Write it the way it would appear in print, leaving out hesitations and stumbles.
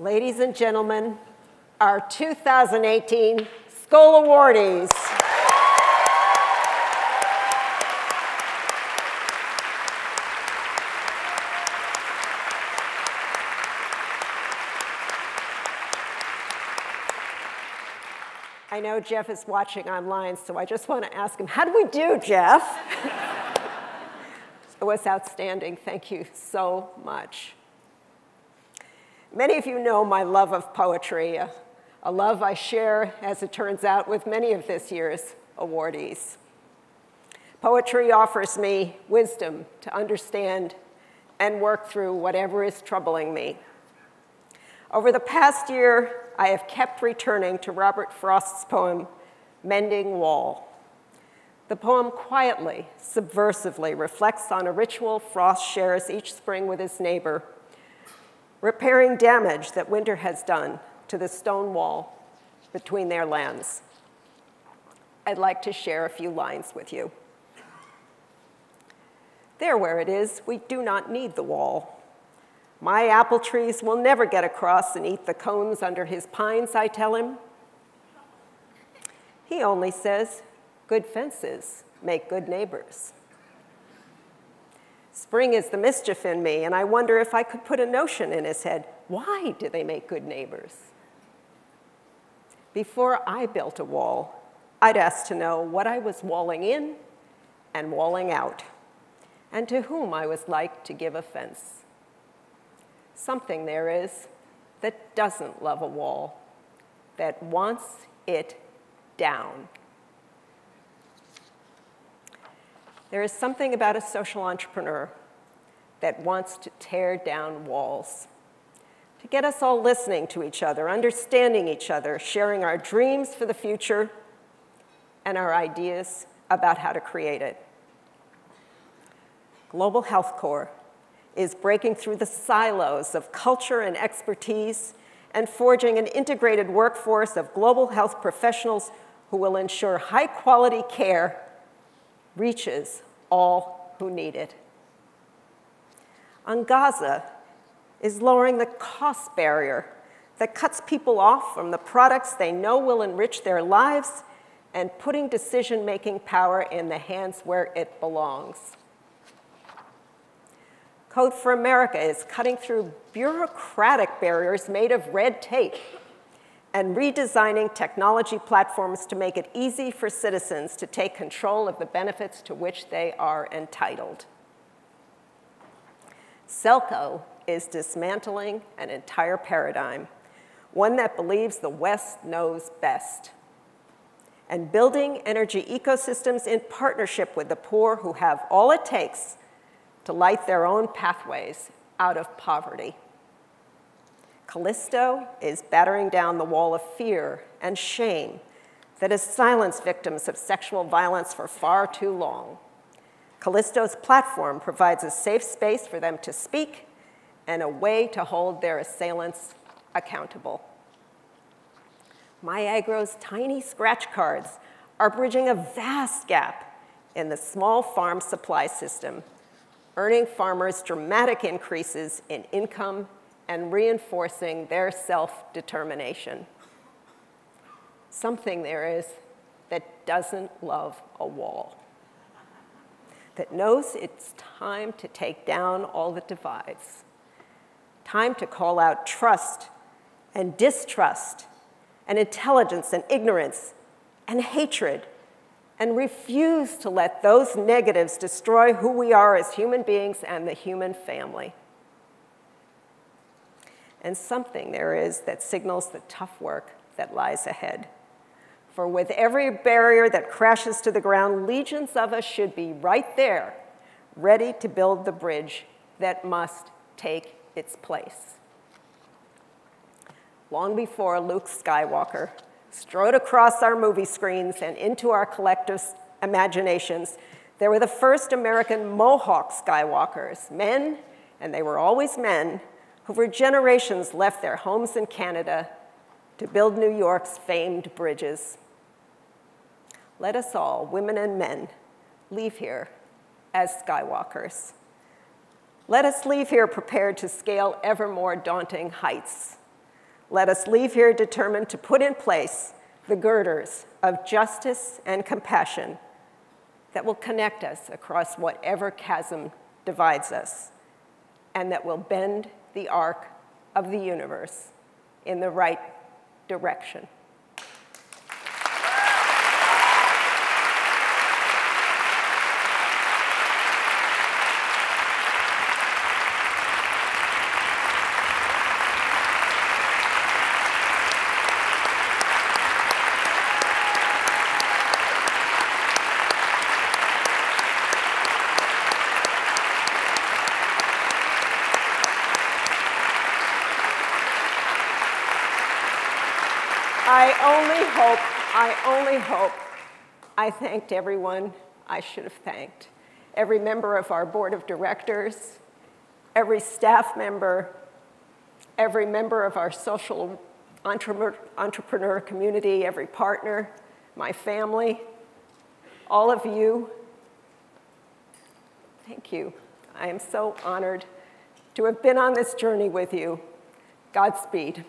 Ladies and gentlemen, our 2018 Skoll awardees. I know Jeff is watching online, so I just want to ask him, how do we do, Jeff? It was outstanding. Thank you so much. Many of you know my love of poetry, a love I share, as it turns out, with many of this year's awardees. Poetry offers me wisdom to understand and work through whatever is troubling me. Over the past year, I have kept returning to Robert Frost's poem, Mending Wall. The poem quietly, subversively reflects on a ritual Frost shares each spring with his neighbor, repairing damage that winter has done to the stone wall between their lands. I'd like to share a few lines with you. There where it is, we do not need the wall. My apple trees will never get across and eat the cones under his pines, I tell him. He only says, good fences make good neighbors. Spring is the mischief in me, and I wonder if I could put a notion in his head. Why do they make good neighbors? Before I built a wall, I'd ask to know what I was walling in and walling out, and to whom I was like to give offense. Something there is that doesn't love a wall, that wants it down. There is something about a social entrepreneur that wants to tear down walls, to get us all listening to each other, understanding each other, sharing our dreams for the future, and our ideas about how to create it. Global Health Corps is breaking through the silos of culture and expertise and forging an integrated workforce of global health professionals who will ensure high-quality care reaches all who need it. Angaza is lowering the cost barrier that cuts people off from the products they know will enrich their lives and putting decision-making power in the hands where it belongs. Code for America is cutting through bureaucratic barriers made of red tape and redesigning technology platforms to make it easy for citizens to take control of the benefits to which they are entitled. Selco is dismantling an entire paradigm, one that believes the West knows best, and building energy ecosystems in partnership with the poor who have all it takes to light their own pathways out of poverty. Callisto is battering down the wall of fear and shame that has silenced victims of sexual violence for far too long. Callisto's platform provides a safe space for them to speak and a way to hold their assailants accountable. Myagro's tiny scratch cards are bridging a vast gap in the small farm supply system, earning farmers dramatic increases in income and reinforcing their self-determination. Something there is that doesn't love a wall, that knows it's time to take down all that divides, time to call out trust and distrust and intelligence and ignorance and hatred, and refuse to let those negatives destroy who we are as human beings and the human family. And something there is that signals the tough work that lies ahead. For with every barrier that crashes to the ground, legions of us should be right there, ready to build the bridge that must take its place. Long before Luke Skywalker strode across our movie screens and into our collective imaginations, there were the first American Mohawk Skywalkers, men, and they were always men, who for generations left their homes in Canada to build New York's famed bridges. Let us all, women and men, leave here as Skywalkers. Let us leave here prepared to scale ever more daunting heights, Let us leave here determined to put in place the girders of justice and compassion that will connect us across whatever chasm divides us, and that will bend the arc of the universe in the right direction. I only hope I thanked everyone I should have thanked. Every member of our board of directors, every staff member, every member of our social entrepreneur community, every partner, my family, all of you. Thank you. I am so honored to have been on this journey with you. Godspeed.